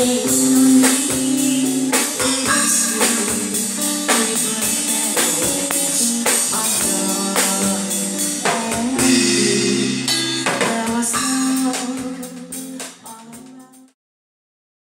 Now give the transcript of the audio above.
Days